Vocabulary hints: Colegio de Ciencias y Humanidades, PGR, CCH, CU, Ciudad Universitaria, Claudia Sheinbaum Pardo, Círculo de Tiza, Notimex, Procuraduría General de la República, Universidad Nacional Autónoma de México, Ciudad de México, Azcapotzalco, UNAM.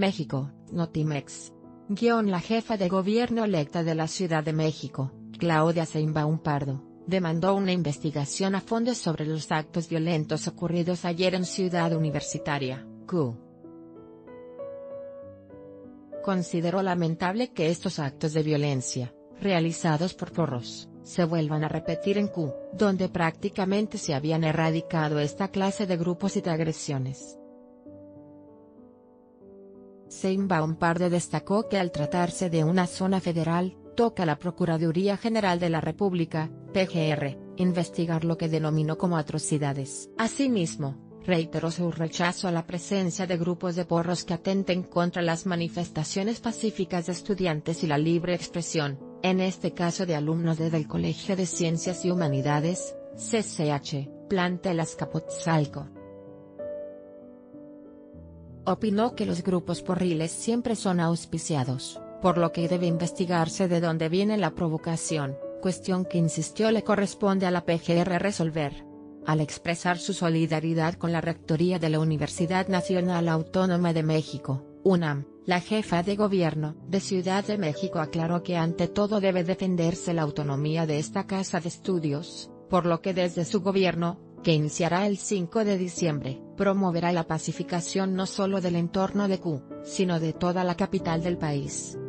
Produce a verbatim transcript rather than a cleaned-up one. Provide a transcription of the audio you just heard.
México, Notimex. Guión la jefa de gobierno electa de la Ciudad de México, Claudia Sheinbaum Pardo, demandó una investigación a fondo sobre los actos violentos ocurridos ayer en Ciudad Universitaria, Q. Consideró lamentable que estos actos de violencia, realizados por porros, se vuelvan a repetir en Q, donde prácticamente se habían erradicado esta clase de grupos y de agresiones. Sheinbaum Pardo destacó que al tratarse de una zona federal, toca la Procuraduría General de la República, P G R, investigar lo que denominó como atrocidades. Asimismo, reiteró su rechazo a la presencia de grupos de porros que atenten contra las manifestaciones pacíficas de estudiantes y la libre expresión, en este caso de alumnos desde el Colegio de Ciencias y Humanidades, C C H, plantel Azcapotzalco. Opinó que los grupos porriles siempre son auspiciados, por lo que debe investigarse de dónde viene la provocación, cuestión que insistió le corresponde a la P G R resolver. Al expresar su solidaridad con la Rectoría de la Universidad Nacional Autónoma de México, UNAM, la jefa de gobierno de Ciudad de México aclaró que ante todo debe defenderse la autonomía de esta casa de estudios, por lo que desde su gobierno, que iniciará el cinco de diciembre, promoverá la pacificación no solo del entorno de Q, sino de toda la capital del país.